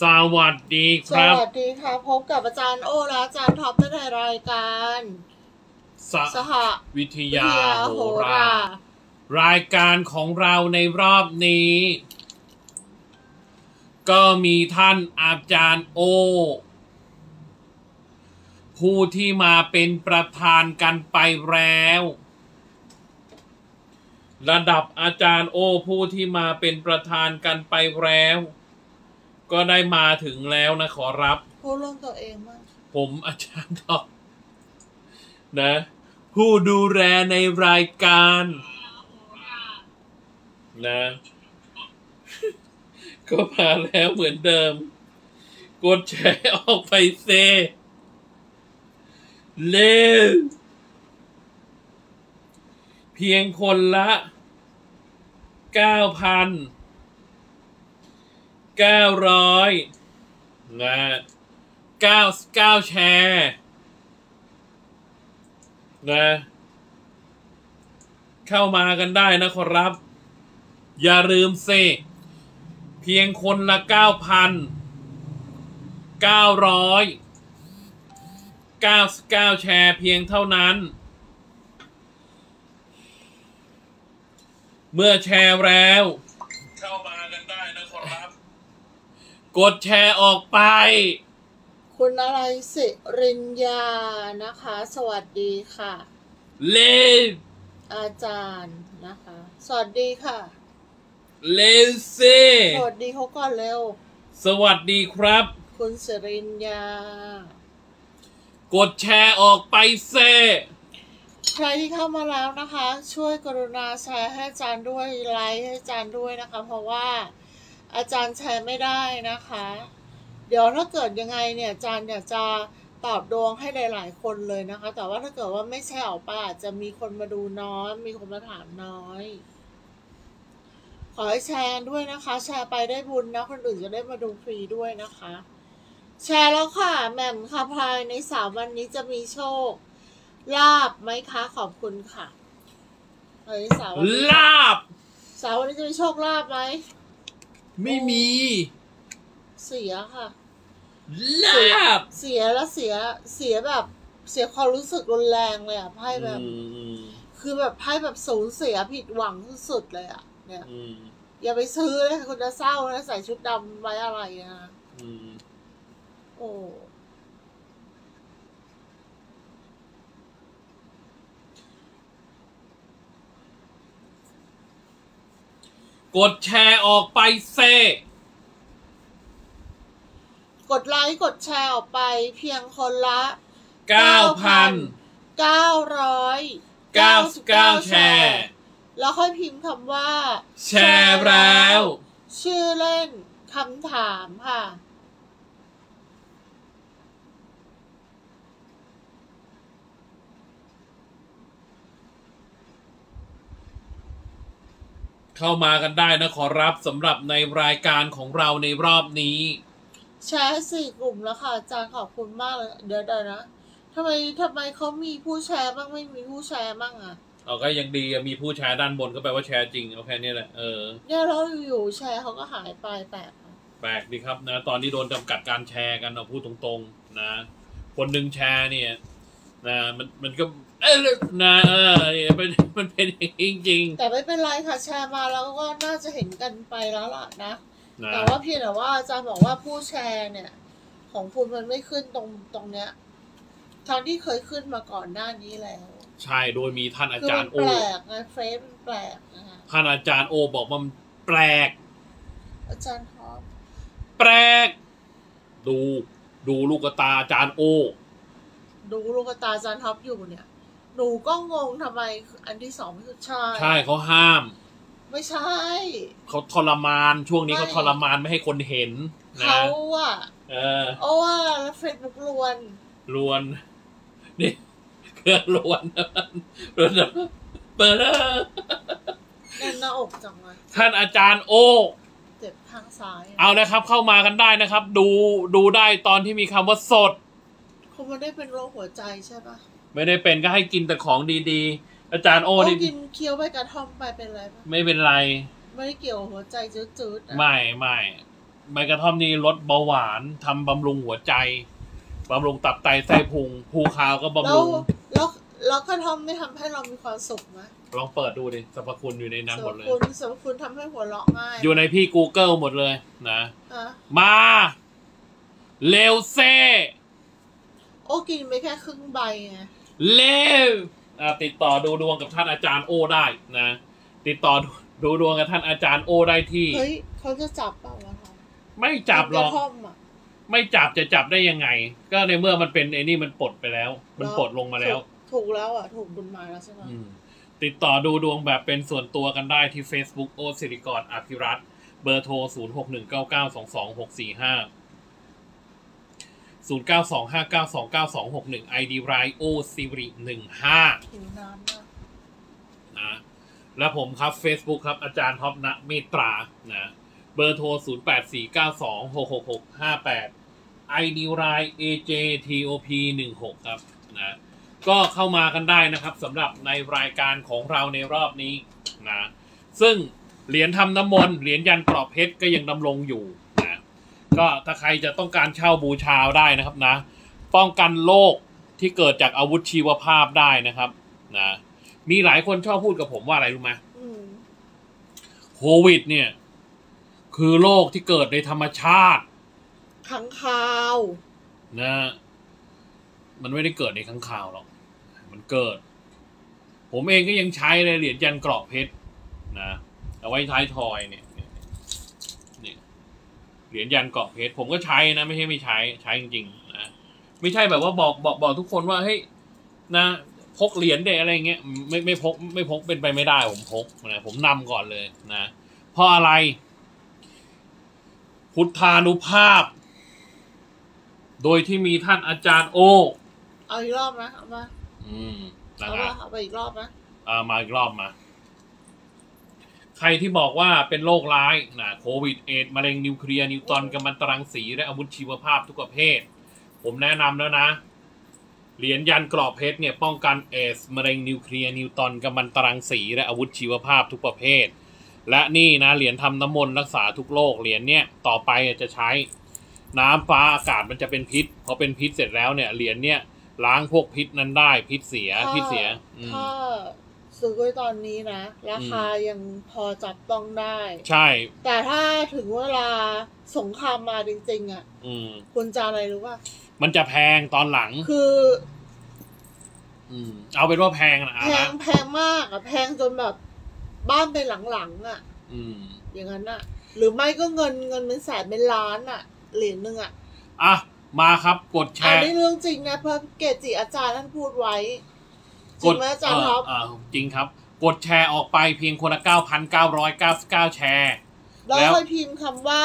สวัสดีครับสวัสดีค่ะพบกับอาจารย์โอและอาจารย์ท็อปในรายการสหวิทยาโหรารายการของเราในรอบนี้ก็มีท่านอาจารย์โอผู้ที่มาเป็นประธานกันไปแล้วระดับอาจารย์โอผู้ที่มาเป็นประธานกันไปแล้วก็ได้มาถึงแล้วนะขอรับพูดเรื่องตัวเองมากผมอาจารย์ท็อปนะผู้ดูแลในรายการนะก็มาแล้วเหมือนเดิมกดแชร์ออกไปเซเล่เพียงคนละ9,900นะ99แชร์นะเข้ามากันได้นะขอรับอย่าลืมเซเพียงคนละ 9,999 แชร์เพียงเท่านั้นเมื่อแชร์แล้วเข้ามากันได้นะขอรับกดแชร์ออกไปคุณอะไรสิริญญานะคะสวัสดีค่ะเลฟอาจารย์นะคะสวัสดีค่ะเลซีสวัสดีเขาก่อนเร็วสวัสดีครับคุณสิริญญากดแชร์ออกไปเซใครที่เข้ามาแล้วนะคะช่วยกรุณาแชร์ให้อาจารย์ด้วยไลค์ให้อาจารย์ด้วยนะคะเพราะว่าอาจารย์แชร์ไม่ได้นะคะเดี๋ยวถ้าเกิดยังไงเนี่ยอาจารย์อยากจะตอบดวงให้หลายๆคนเลยนะคะแต่ว่าถ้าเกิดว่าไม่แชร์ออกไปอาจจะมีคนมาดูน้อยมีคนมาถามน้อยขอให้แชร์ด้วยนะคะแชร์ไปได้บุญนะคนอื่นจะได้มาดูฟรีด้วยนะคะแชร์แล้วค่ะแหม่มค่ะภายใน3วันนี้จะมีโชคลาบไหมคะขอบคุณค่ะเฮ้ยสาวลาบสาววันนี้จะมีโชคลาบไหมไม่มีเสียค่ะลาบเสียแล้วเสียแบบเสียความรู้สึกรุนแรงเลยอ่ะไพ่แบบคือแบบไพ่แบบสูญเสียผิดหวังสุดๆเลยอ่ะเนี่ยอย่าไปซื้อเลยคุณจะเศร้านะใส่ชุดดำไว้อะไรนะโอ้กดแชร์ออกไปเซกดไลค์กดแชร์ออกไปเพียงคนละ 9,999 แชร์แล้วค่อยพิมพ์คำว่าแชร์แล้วชื่อเล่นคำถามค่ะเข้ามากันได้นะขอรับสำหรับในรายการของเราในรอบนี้แชร์4กลุ่มแล้วค่ะอาจารย์ขอบคุณมากเลยเดี๋ยวนะทำไมเขามีผู้แชร์บ้างไม่มีผู้แชร์บ้างอ่ะเอาก็ยังดีมีผู้แชร์ด้านบนก็แปลว่าแชร์จริงเอาแค่นี้แหละเนี่ยเราอยู่แชร์เขาก็หายไปแปลกดีครับนะตอนนี้โดนจำกัดการแชร์กันเอาพูดตรงๆนะคนหนึ่งแชร์เนี่ยนะมันก็นะมันเป็นจริงๆแต่ไม่เป็นไรค่ะแชร์มาแล้วก็น่าจะเห็นกันไปแล้วล่ะนะแต่ว่าพี่แต่ว่าอาจารย์บอกว่าผู้แชร์เนี่ยของคุณมันไม่ขึ้นตรงเนี้ยทางที่เคยขึ้นมาก่อนหน้านี้แล้วใช่โดยมีท่านอาจารย์โอแปลกนะเฟรมแปลกนะคะท่านอาจารย์โอบอกว่ามันแปลกอาจารย์ท็อปแปลกดูลูกตาอาจารย์โอดูลูกตาอาจารย์ท็อปอยู่เนี่ยหนูก็งงทำไมอันที่2ไม่ใช่ใช่เขาห้ามไม่ใช่เขาทรมานช่วงนี้เขาทรมานไม่ให้คนเห็นเขาอ่ะโอ้แล้วเฟซบุ๊กลวนนี่เครื่องลวนนะเปิดแน่นหน้าอกจังเลยท่านอาจารย์โอเจ็บทางซ้ายเอาเลยครับเข้ามากันได้นะครับดูได้ตอนที่มีคำว่าสดเขาไม่ได้เป็นโรคหัวใจใช่ปะไม่ได้เป็นก็ให้กินแต่ของดีๆอาจารย์โอนี่กินเคี้ยวไปกระท่อมไปเป็นไรไม่เป็นไรไม่เกี่ยวหัวใจจืดๆไม่ ใบกระท่อมนี่ลดเบาหวานทำบำรุงหัวใจบำรุงตับไตไส้พุงภูคาวก็บำรุงแล้วกระท่อมนี่ทำให้เรามีความสุขไหมลองเปิดดูดิสรรพคุณอยู่ในนั้นหมดเลยสรรพคุณทำให้หัวเราะง่ายอยู่ในพี่ Google หมดเลยนะมาเลวเซโอ้กินไม่แค่ครึ่งใบไงเลวติดต่อดูดวงกับท่านอาจารย์โอได้นะติดต่อดูดวงกับท่านอาจารย์โอได้ที่เฮ้ยเขาจะจับเปล่าวะคะไม่จับหรอกไม่จับจะจับได้ยังไงก็ในเมื่อมันเป็นไอ้นี่มันปลดไปแล้วมันปลดลงมาแล้วถูกแล้วอ่ะถูกบุญมาแล้วใช่ไหมติดต่อดูดวงแบบเป็นส่วนตัวกันได้ที่ Facebook โอศิริกรอภิรัตน์เบอร์โทร0619922645 0925929261 ID ไรโอศิริ15นะและผมครับ Facebook ครับอาจารย์ท็อปณเมตรานะเบอร์โทร0849266658 ID ไร AJTOP16 ครับนะก็เข้ามากันได้นะครับสำหรับในรายการของเราในรอบนี้นะซึ่งเหรียญทำน้ำมนต์เหรียญยันกรอบเพชรก็ยังดำรงอยู่นะก็ถ้าใครจะต้องการเช่าบูชาได้นะครับนะป้องกันโรคที่เกิดจากอาวุธชีวภาพได้นะครับนะมีหลายคนชอบพูดกับผมว่าอะไรรู้ไหมโควิดเนี่ยคือโรคที่เกิดในธรรมชาติขังข่าวนะมันไม่ได้เกิดในขังข่าวหรอกมันเกิดผมเองก็ยังใช้เลยเหรียญยันกรอบเพชรนะเอาไว้ท้ายทอยเนี่ยเหรียญยันกรอบเพชรผมก็ใช้นะไม่ใช่ไม่ใช้ใช้จริงๆนะไม่ใช่แบบว่าบอกทุกคนว่าเฮ้ยนะพกเหรียญเดอะไรเงี้ยไม่พกเป็นไปไม่ได้ผมพกนะผมนำก่อนเลยนะเพราะอะไรพุทธานุภาพโดยที่มีท่านอาจารย์โอเอาอีกรอบนะเอามาเอาไปอีกรอบนะมาอีกรอบมาใครที่บอกว่าเป็นโรคร้ายนะโควิดเอดมะเร็งนิวเคลียร์นิวตอนกัมมันตรังสีและอาวุธชีวภาพทุกประเภทผมแนะนำแล้วนะเหรียญยันกรอบเพชรเนี่ยป้องกันเอดมะเร็งนิวเคลียร์นิวตอนกัมมันตรังสีและอาวุธชีวภาพทุกประเภทและนี่นะเหรียญทำน้ำมนต์รักษาทุกโรคเหรียญเนี่ยต่อไปจะใช้น้ำฟ้าอากาศมันจะเป็นพิษพอเป็นพิษเสร็จแล้วเนี่ยเหรียญเนี่ยล้างพวกพิษนั้นได้พิษเสียพิษเสียถ้าซื้อไว้ตอนนี้นะราคายังพอจับต้องได้ใช่แต่ถ้าถึงเวลาสงครามมาจริงๆอ่ะคุณจะอะไรรู้ป่ะมันจะแพงตอนหลังคือเอาเป็นว่าแพงนะแพงมากอ่ะแพงจนแบบบ้านไปหลังๆอ่ะอย่างนั้นอ่ะหรือไม่ก็เงินเป็นแสนเป็นล้านอ่ะเหรียญหนึ่งอ่ะมาครับกดแชร์อันนี้เรื่องจริงนะเพราะเกจิอาจารย์ท่านพูดไว้จริงไหมอาจารย์ครับจริงครับกดแชร์ออกไปเพียงคนละ 9,999 แชร์แล้วค่อยพิมพ์คำว่า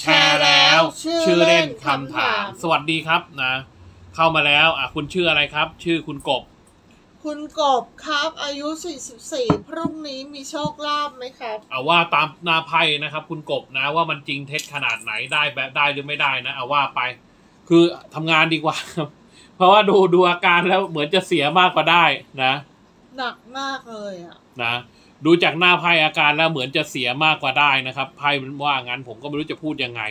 แชร์แล้วชื่อเล่นคำถามสวัสดีครับนะเข้ามาแล้วคุณชื่ออะไรครับชื่อคุณกบครับอายุ44พรุ่งนี้มีโชคลาภไหมครับเอาว่าตามนาภัยนะครับคุณกบนะว่ามันจริงเท็จขนาดไหนได้แบบได้หรือไม่ได้นะเอาว่าไปคือทำงานดีกว่าเพราะว่าดูอาการแล้วเหมือนจะเสียมากกว่าได้นะหนักมากเลยอะนะดูจากหน้าไพ่อาการแล้วเหมือนจะเสียมากกว่าได้นะครับไพ่มันว่างั้นผมก็ไม่รู้จะพูดยังไง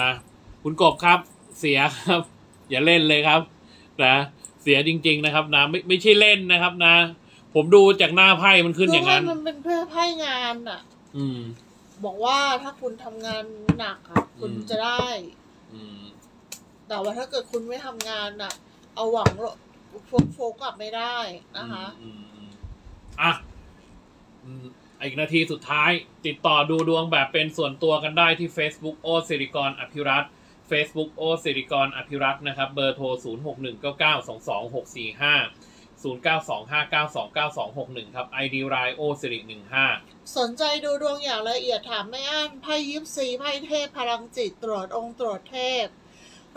นะคุณกบครับเสียครับอย่าเล่นเลยครับนะเสียจริงๆนะครับนะไม่ใช่เล่นนะครับนะผมดูจากหน้าไพ่มันขึ้นอย่างนั้นมันเป็นไพ่งานอ่ะบอกว่าถ้าคุณทำงานหนักอ่ะคุณจะได้แต่ว่าถ้าเกิดคุณไม่ทำงานอ่ะเอาหวังโฟกกลับไม่ได้นะคะอีกนาทีสุดท้ายติดต่อดูดวงแบบเป็นส่วนตัวกันได้ที่ Facebook โอศิริกรอภิรัตน์Facebook โอศิริกรอภิรัตน์นะครับเบอร์โทร0619922645 0925929261ครับ ID ไรโอศิริ15สนใจดูดวงอย่างละเอียดถามแม่อั้นไพ่ยิปซีไพ่เทพพลังจิตตรวจองค์ตรวจเทพ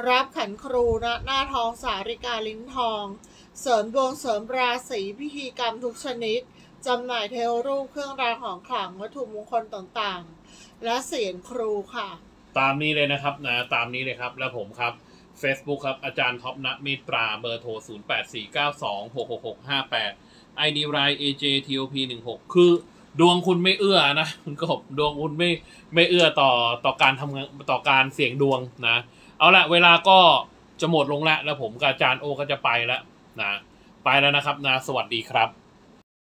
รับขันครูนะหน้าทองสาริกาลิ้นทองเสริมดวงเสริมราศีพิธีกรรมทุกชนิดจำหน่ายเทวรูปเครื่องรางของขลังวัตถุมงคลต่างๆและเสียงครูค่ะตามนี้เลยนะครับนะตามนี้เลยครับแล้วผมครับ Facebook ครับอาจารย์ท็อปณเมตราเบอร์โทร0849266658 ID ไร AJTOP16คือ ดวงคุณไม่เอื้อนะคุณกบดวงคุณไม่เอื้อต่อการทำงานต่อการเสี่ยงดวงนะเอาละเวลาก็จะหมดลงแล้วผมกับอาจารย์โอก็จะไปแล้วนะไปแล้วนะครับนะสวัสดีครับ